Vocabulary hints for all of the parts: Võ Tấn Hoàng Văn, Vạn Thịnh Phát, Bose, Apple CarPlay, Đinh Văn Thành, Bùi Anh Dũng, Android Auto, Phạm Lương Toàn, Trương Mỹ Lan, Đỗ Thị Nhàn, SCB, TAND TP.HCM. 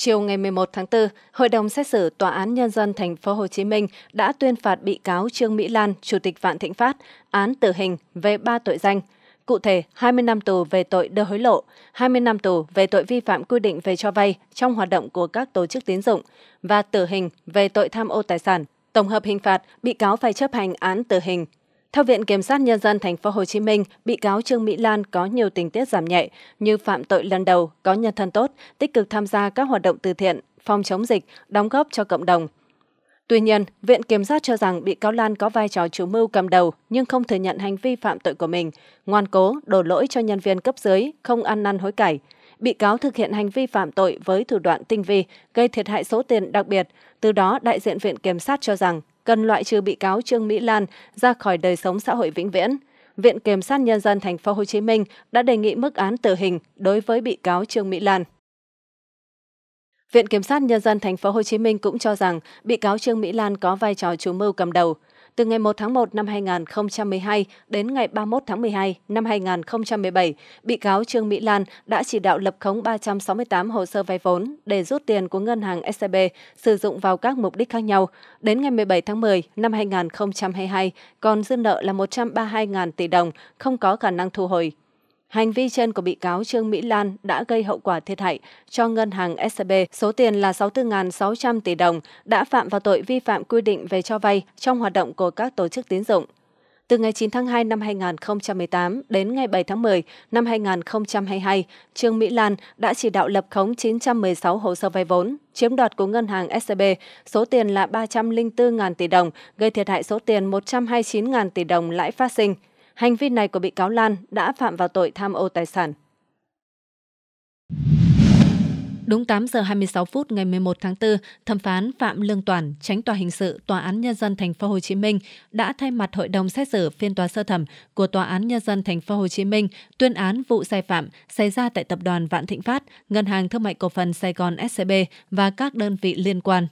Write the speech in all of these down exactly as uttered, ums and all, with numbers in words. Chiều ngày mười một tháng tư, Hội đồng xét xử Tòa án Nhân dân Thành phố Hồ Chí Minh đã tuyên phạt bị cáo Trương Mỹ Lan, Chủ tịch Vạn Thịnh Phát, án tử hình về ba tội danh. Cụ thể, hai mươi năm tù về tội đưa hối lộ, hai mươi năm tù về tội vi phạm quy định về cho vay trong hoạt động của các tổ chức tín dụng và tử hình về tội tham ô tài sản. Tổng hợp hình phạt, bị cáo phải chấp hành án tử hình. Theo Viện Kiểm sát Nhân dân Thành phố Hồ Chí Minh, bị cáo Trương Mỹ Lan có nhiều tình tiết giảm nhẹ như phạm tội lần đầu, có nhân thân tốt, tích cực tham gia các hoạt động từ thiện, phòng chống dịch, đóng góp cho cộng đồng. Tuy nhiên, Viện Kiểm sát cho rằng bị cáo Lan có vai trò chủ mưu cầm đầu nhưng không thừa nhận hành vi phạm tội của mình, ngoan cố đổ lỗi cho nhân viên cấp dưới, không ăn năn hối cải. Bị cáo thực hiện hành vi phạm tội với thủ đoạn tinh vi, gây thiệt hại số tiền đặc biệt. Từ đó, đại diện Viện Kiểm sát cho rằng cần loại trừ bị cáo Trương Mỹ Lan ra khỏi đời sống xã hội vĩnh viễn. Viện Kiểm sát Nhân dân Thành phố Hồ Chí Minh đã đề nghị mức án tử hình đối với bị cáo Trương Mỹ Lan. Viện Kiểm sát Nhân dân Thành phố Hồ Chí Minh cũng cho rằng bị cáo Trương Mỹ Lan có vai trò chủ mưu cầm đầu. Từ ngày một tháng một năm hai nghìn không trăm mười hai đến ngày ba mươi mốt tháng mười hai năm hai nghìn không trăm mười bảy, bị cáo Trương Mỹ Lan đã chỉ đạo lập khống ba trăm sáu mươi tám hồ sơ vay vốn để rút tiền của ngân hàng ét xê bê sử dụng vào các mục đích khác nhau. Đến ngày mười bảy tháng mười năm hai nghìn không trăm hai mươi hai, còn dư nợ là một trăm ba mươi hai nghìn tỷ đồng, không có khả năng thu hồi. Hành vi trên của bị cáo Trương Mỹ Lan đã gây hậu quả thiệt hại cho ngân hàng ét xê bê số tiền là sáu mươi bốn nghìn sáu trăm tỷ đồng, đã phạm vào tội vi phạm quy định về cho vay trong hoạt động của các tổ chức tín dụng. Từ ngày chín tháng hai năm hai nghìn không trăm mười tám đến ngày bảy tháng mười năm hai nghìn không trăm hai mươi hai, Trương Mỹ Lan đã chỉ đạo lập khống chín trăm mười sáu hồ sơ vay vốn, chiếm đoạt của ngân hàng ét xê bê số tiền là ba trăm lẻ bốn nghìn tỷ đồng, gây thiệt hại số tiền một trăm hai mươi chín nghìn tỷ đồng lãi phát sinh. Hành vi này của bị cáo Lan đã phạm vào tội tham ô tài sản. Đúng tám giờ hai mươi sáu phút ngày mười một tháng tư, thẩm phán Phạm Lương Toàn, Chánh tòa hình sự Tòa án Nhân dân Thành phố Hồ Chí Minh đã thay mặt Hội đồng xét xử phiên tòa sơ thẩm của Tòa án Nhân dân Thành phố Hồ Chí Minh tuyên án vụ sai phạm xảy ra tại Tập đoàn Vạn Thịnh Phát, Ngân hàng Thương mại Cổ phần Sài Gòn ét xê bê và các đơn vị liên quan.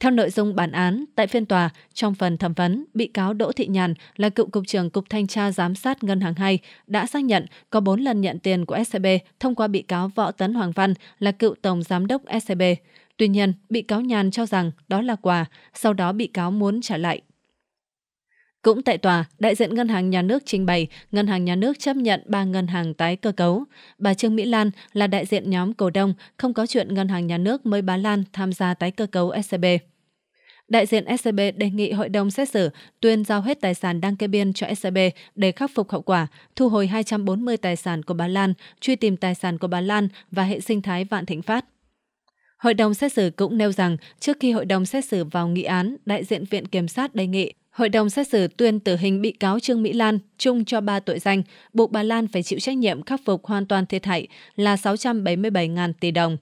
Theo nội dung bản án, tại phiên tòa, trong phần thẩm vấn, bị cáo Đỗ Thị Nhàn là cựu Cục trưởng Cục Thanh tra Giám sát Ngân hàng hai đã xác nhận có bốn lần nhận tiền của ét xê bê thông qua bị cáo Võ Tấn Hoàng Văn là cựu Tổng Giám đốc ét xê bê. Tuy nhiên, bị cáo Nhàn cho rằng đó là quà, sau đó bị cáo muốn trả lại. Cũng tại tòa, đại diện Ngân hàng Nhà nước trình bày Ngân hàng Nhà nước chấp nhận ba ngân hàng tái cơ cấu. Bà Trương Mỹ Lan là đại diện nhóm cổ đông, không có chuyện Ngân hàng Nhà nước mời bà Lan tham gia tái cơ cấu ét xê bê. Đại diện ét xê bê đề nghị hội đồng xét xử tuyên giao hết tài sản đang kê biên cho ét xê bê để khắc phục hậu quả, thu hồi hai trăm bốn mươi tài sản của bà Lan, truy tìm tài sản của bà Lan và hệ sinh thái Vạn Thịnh Phát. Hội đồng xét xử cũng nêu rằng trước khi hội đồng xét xử vào nghị án, đại diện Viện Kiểm sát đề nghị hội đồng xét xử tuyên tử hình bị cáo Trương Mỹ Lan chung cho ba tội danh, buộc bà Lan phải chịu trách nhiệm khắc phục hoàn toàn thiệt hại là sáu trăm bảy mươi bảy nghìn tỷ đồng.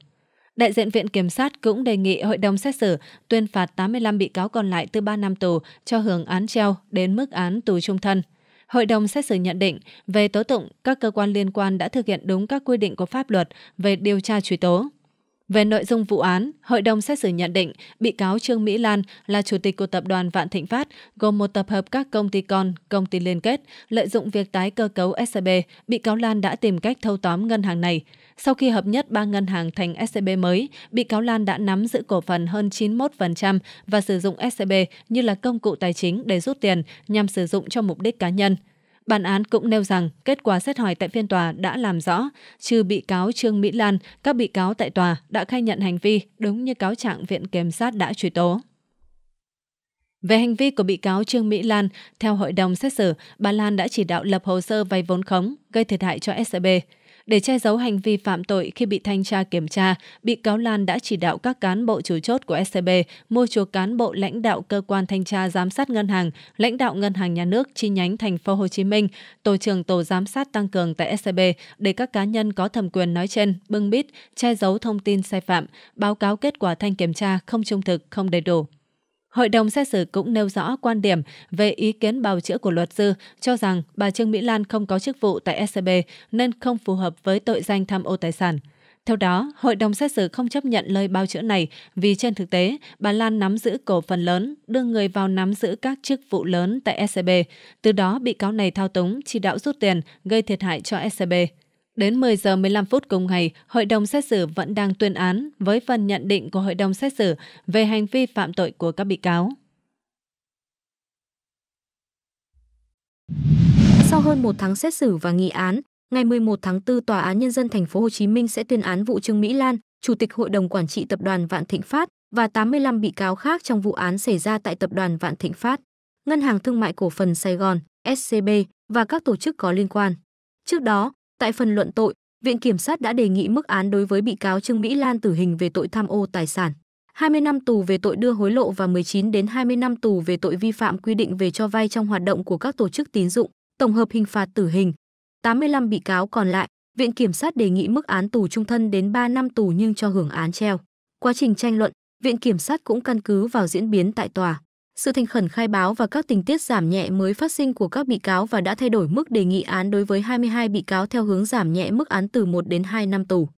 Đại diện Viện Kiểm sát cũng đề nghị hội đồng xét xử tuyên phạt tám mươi lăm bị cáo còn lại từ ba năm tù cho hưởng án treo đến mức án tù chung thân. Hội đồng xét xử nhận định, về tố tụng, các cơ quan liên quan đã thực hiện đúng các quy định của pháp luật về điều tra truy tố. Về nội dung vụ án, hội đồng xét xử nhận định bị cáo Trương Mỹ Lan là chủ tịch của Tập đoàn Vạn Thịnh Phát, gồm một tập hợp các công ty con, công ty liên kết. Lợi dụng việc tái cơ cấu ét xê bê, bị cáo Lan đã tìm cách thâu tóm ngân hàng này. Sau khi hợp nhất ba ngân hàng thành ét xê bê mới, bị cáo Lan đã nắm giữ cổ phần hơn chín mươi mốt phần trăm và sử dụng ét xê bê như là công cụ tài chính để rút tiền nhằm sử dụng cho mục đích cá nhân. Bản án cũng nêu rằng kết quả xét hỏi tại phiên tòa đã làm rõ, trừ bị cáo Trương Mỹ Lan, các bị cáo tại tòa đã khai nhận hành vi đúng như cáo trạng Viện Kiểm sát đã truy tố. Về hành vi của bị cáo Trương Mỹ Lan, theo hội đồng xét xử, bà Lan đã chỉ đạo lập hồ sơ vay vốn khống, gây thiệt hại cho ét xê bê. Để che giấu hành vi phạm tội khi bị thanh tra kiểm tra, bị cáo Lan đã chỉ đạo các cán bộ chủ chốt của ét xê bê mua chuộc cán bộ lãnh đạo cơ quan thanh tra giám sát ngân hàng, lãnh đạo Ngân hàng Nhà nước chi nhánh Thành phố Hồ Chí Minh, tổ trưởng tổ giám sát tăng cường tại ét xê bê để các cá nhân có thẩm quyền nói trên bưng bít, che giấu thông tin sai phạm, báo cáo kết quả thanh kiểm tra không trung thực, không đầy đủ. Hội đồng xét xử cũng nêu rõ quan điểm về ý kiến bào chữa của luật sư cho rằng bà Trương Mỹ Lan không có chức vụ tại ét xê bê nên không phù hợp với tội danh tham ô tài sản. Theo đó, hội đồng xét xử không chấp nhận lời bào chữa này vì trên thực tế, bà Lan nắm giữ cổ phần lớn, đưa người vào nắm giữ các chức vụ lớn tại ét xê bê. Từ đó, bị cáo này thao túng, chỉ đạo rút tiền, gây thiệt hại cho ét xê bê. Đến mười giờ mười lăm phút cùng ngày, Hội đồng xét xử vẫn đang tuyên án với phần nhận định của Hội đồng xét xử về hành vi phạm tội của các bị cáo. Sau hơn một tháng xét xử và nghị án, ngày mười một tháng tư, Tòa án Nhân dân thành phố Hồ Chí Minh sẽ tuyên án vụ Trương Mỹ Lan, Chủ tịch Hội đồng Quản trị Tập đoàn Vạn Thịnh Phát và tám mươi lăm bị cáo khác trong vụ án xảy ra tại Tập đoàn Vạn Thịnh Phát, Ngân hàng Thương mại Cổ phần Sài Gòn, S C B và các tổ chức có liên quan. Trước đó, tại phần luận tội, Viện Kiểm sát đã đề nghị mức án đối với bị cáo Trương Mỹ Lan tử hình về tội tham ô tài sản, hai mươi năm tù về tội đưa hối lộ và mười chín đến hai mươi năm tù về tội vi phạm quy định về cho vay trong hoạt động của các tổ chức tín dụng, tổng hợp hình phạt tử hình. tám mươi lăm bị cáo còn lại, Viện Kiểm sát đề nghị mức án tù chung thân đến ba năm tù nhưng cho hưởng án treo. Quá trình tranh luận, Viện Kiểm sát cũng căn cứ vào diễn biến tại tòa, sự thành khẩn khai báo và các tình tiết giảm nhẹ mới phát sinh của các bị cáo và đã thay đổi mức đề nghị án đối với hai mươi hai bị cáo theo hướng giảm nhẹ mức án từ một đến hai năm tù.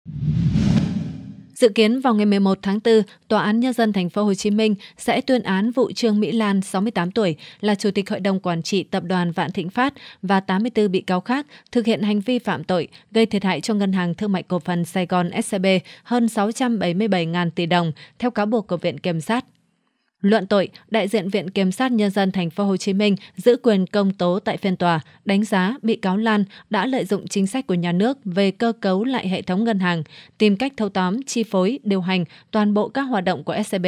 Dự kiến vào ngày mười một tháng tư, Tòa án Nhân dân thành phố Hồ Chí Minh sẽ tuyên án vụ Trương Mỹ Lan, sáu mươi tám tuổi, là Chủ tịch Hội đồng Quản trị Tập đoàn Vạn Thịnh Phát và tám mươi tư bị cáo khác thực hiện hành vi phạm tội gây thiệt hại cho Ngân hàng Thương mại Cổ phần Sài Gòn S C B hơn sáu trăm bảy mươi bảy nghìn tỷ đồng, theo cáo buộc của Viện Kiểm sát. Luận tội, đại diện Viện Kiểm sát Nhân dân thành phố Hồ Chí Minh giữ quyền công tố tại phiên tòa, đánh giá bị cáo Lan đã lợi dụng chính sách của nhà nước về cơ cấu lại hệ thống ngân hàng, tìm cách thâu tóm, chi phối, điều hành toàn bộ các hoạt động của S C B.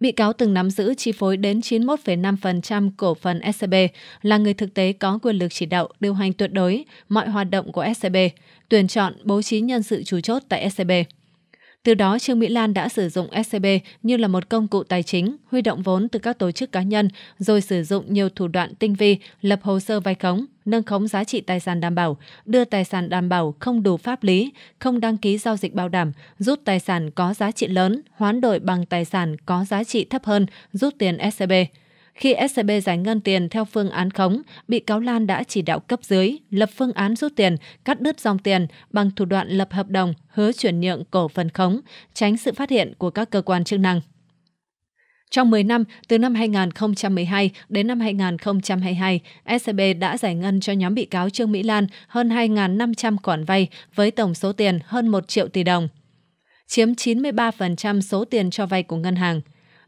Bị cáo từng nắm giữ chi phối đến chín mươi mốt phẩy năm phần trăm cổ phần S C B, là người thực tế có quyền lực chỉ đạo, điều hành tuyệt đối mọi hoạt động của S C B, tuyển chọn, bố trí nhân sự chủ chốt tại S C B. Từ đó, Trương Mỹ Lan đã sử dụng S C B như là một công cụ tài chính, huy động vốn từ các tổ chức cá nhân, rồi sử dụng nhiều thủ đoạn tinh vi, lập hồ sơ vay khống, nâng khống giá trị tài sản đảm bảo, đưa tài sản đảm bảo không đủ pháp lý, không đăng ký giao dịch bảo đảm, rút tài sản có giá trị lớn, hoán đổi bằng tài sản có giá trị thấp hơn, rút tiền S C B. Khi S C B giải ngân tiền theo phương án khống, bị cáo Lan đã chỉ đạo cấp dưới lập phương án rút tiền, cắt đứt dòng tiền bằng thủ đoạn lập hợp đồng, hứa chuyển nhượng cổ phần khống, tránh sự phát hiện của các cơ quan chức năng. Trong mười năm, từ năm hai nghìn không trăm mười hai đến năm hai nghìn không trăm hai mươi hai, S C B đã giải ngân cho nhóm bị cáo Trương Mỹ Lan hơn hai nghìn năm trăm khoản vay với tổng số tiền hơn một triệu tỷ đồng, chiếm chín mươi ba phần trăm số tiền cho vay của ngân hàng.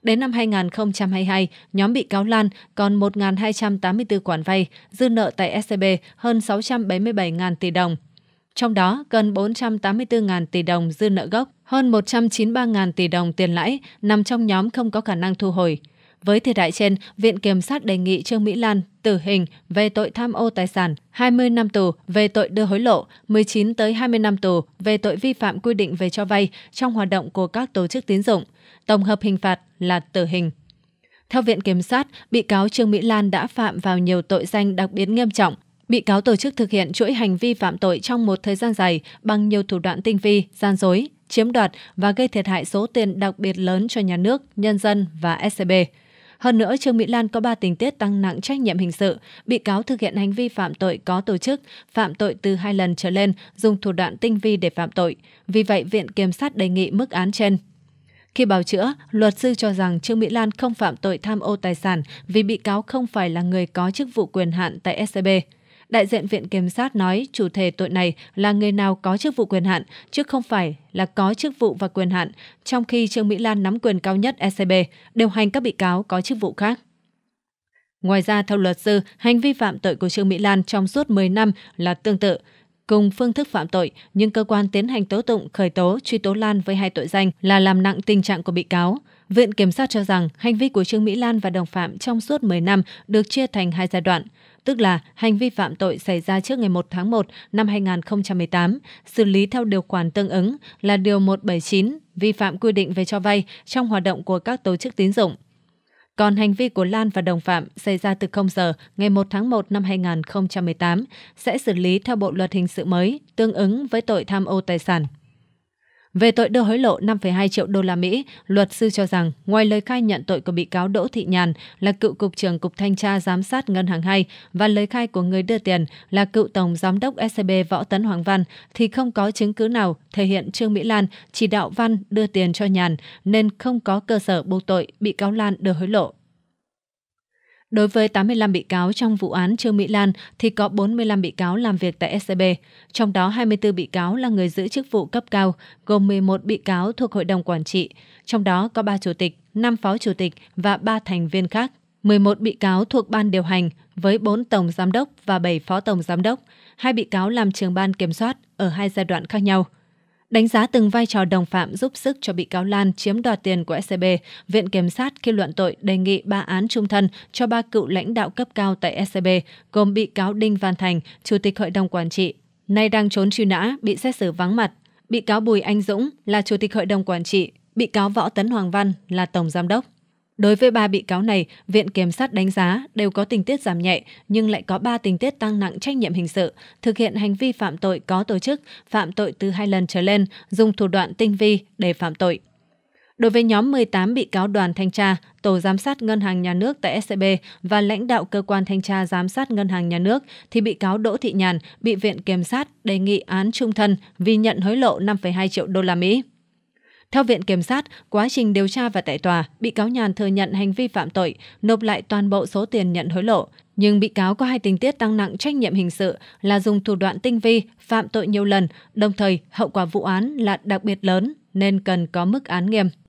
Đến năm hai nghìn không trăm hai mươi hai, nhóm bị cáo Lan còn một nghìn hai trăm tám mươi tư khoản vay, dư nợ tại S C B hơn sáu trăm bảy mươi bảy nghìn tỷ đồng. Trong đó, gần bốn trăm tám mươi tư nghìn tỷ đồng dư nợ gốc, hơn một trăm chín mươi ba nghìn tỷ đồng tiền lãi nằm trong nhóm không có khả năng thu hồi. Với thiệt hại trên, Viện Kiểm sát đề nghị Trương Mỹ Lan tử hình về tội tham ô tài sản, hai mươi năm tù về tội đưa hối lộ, mười chín tới hai mươi năm tù về tội vi phạm quy định về cho vay trong hoạt động của các tổ chức tín dụng. Tổng hợp hình phạt là tử hình. Theo Viện Kiểm sát, bị cáo Trương Mỹ Lan đã phạm vào nhiều tội danh đặc biệt nghiêm trọng. Bị cáo tổ chức thực hiện chuỗi hành vi phạm tội trong một thời gian dài bằng nhiều thủ đoạn tinh vi, gian dối, chiếm đoạt và gây thiệt hại số tiền đặc biệt lớn cho nhà nước, nhân dân và S C B. Hơn nữa, Trương Mỹ Lan có ba tình tiết tăng nặng trách nhiệm hình sự. Bị cáo thực hiện hành vi phạm tội có tổ chức, phạm tội từ hai lần trở lên, dùng thủ đoạn tinh vi để phạm tội. Vì vậy, Viện Kiểm sát đề nghị mức án trên. Khi bào chữa, luật sư cho rằng Trương Mỹ Lan không phạm tội tham ô tài sản vì bị cáo không phải là người có chức vụ quyền hạn tại S C B. Đại diện Viện Kiểm sát nói chủ thể tội này là người nào có chức vụ quyền hạn, chứ không phải là có chức vụ và quyền hạn, trong khi Trương Mỹ Lan nắm quyền cao nhất S C B, điều hành các bị cáo có chức vụ khác. Ngoài ra, theo luật sư, hành vi phạm tội của Trương Mỹ Lan trong suốt mười năm là tương tự, cùng phương thức phạm tội, nhưng cơ quan tiến hành tố tụng khởi tố, truy tố Lan với hai tội danh là làm nặng tình trạng của bị cáo. Viện Kiểm sát cho rằng hành vi của Trương Mỹ Lan và đồng phạm trong suốt mười năm được chia thành hai giai đoạn, tức là hành vi phạm tội xảy ra trước ngày một tháng một năm hai nghìn không trăm mười tám, xử lý theo điều khoản tương ứng là điều một trăm bảy mươi chín, vi phạm quy định về cho vay trong hoạt động của các tổ chức tín dụng. Còn hành vi của Lan và đồng phạm xảy ra từ không giờ ngày một tháng một năm hai nghìn không trăm mười tám sẽ xử lý theo bộ luật hình sự mới tương ứng với tội tham ô tài sản. Về tội đưa hối lộ năm phẩy hai triệu đô la Mỹ, luật sư cho rằng ngoài lời khai nhận tội của bị cáo Đỗ Thị Nhàn là cựu cục trưởng Cục Thanh tra Giám sát Ngân hàng hai và lời khai của người đưa tiền là cựu tổng giám đốc S C B Võ Tấn Hoàng Văn thì không có chứng cứ nào thể hiện Trương Mỹ Lan chỉ đạo Văn đưa tiền cho Nhàn nên không có cơ sở buộc tội bị cáo Lan đưa hối lộ. Đối với tám mươi lăm bị cáo trong vụ án Trương Mỹ Lan thì có bốn mươi lăm bị cáo làm việc tại ét xê bê, trong đó hai mươi tư bị cáo là người giữ chức vụ cấp cao, gồm mười một bị cáo thuộc Hội đồng Quản trị, trong đó có ba chủ tịch, năm phó chủ tịch và ba thành viên khác, mười một bị cáo thuộc Ban điều hành với bốn tổng giám đốc và bảy phó tổng giám đốc, hai bị cáo làm trưởng ban kiểm soát ở hai giai đoạn khác nhau. Đánh giá từng vai trò đồng phạm giúp sức cho bị cáo Lan chiếm đoạt tiền của ét xê bê, Viện Kiểm sát khi luận tội đề nghị ba án chung thân cho ba cựu lãnh đạo cấp cao tại ét xê bê, gồm bị cáo Đinh Văn Thành, Chủ tịch Hội đồng Quản trị, nay đang trốn truy nã, bị xét xử vắng mặt, bị cáo Bùi Anh Dũng là Chủ tịch Hội đồng Quản trị, bị cáo Võ Tấn Hoàng Văn là Tổng Giám đốc. Đối với ba bị cáo này, Viện Kiểm sát đánh giá đều có tình tiết giảm nhẹ nhưng lại có ba tình tiết tăng nặng trách nhiệm hình sự, thực hiện hành vi phạm tội có tổ chức, phạm tội từ hai lần trở lên, dùng thủ đoạn tinh vi để phạm tội. Đối với nhóm mười tám bị cáo đoàn thanh tra, tổ giám sát Ngân hàng Nhà nước tại ét xê bê và lãnh đạo cơ quan thanh tra giám sát Ngân hàng Nhà nước thì bị cáo Đỗ Thị Nhàn bị Viện Kiểm sát đề nghị án chung thân vì nhận hối lộ năm phẩy hai triệu đô la Mỹ. Theo Viện Kiểm sát, quá trình điều tra và tại tòa, bị cáo Nhàn thừa nhận hành vi phạm tội, nộp lại toàn bộ số tiền nhận hối lộ. Nhưng bị cáo có hai tình tiết tăng nặng trách nhiệm hình sự là dùng thủ đoạn tinh vi, phạm tội nhiều lần, đồng thời hậu quả vụ án là đặc biệt lớn nên cần có mức án nghiêm.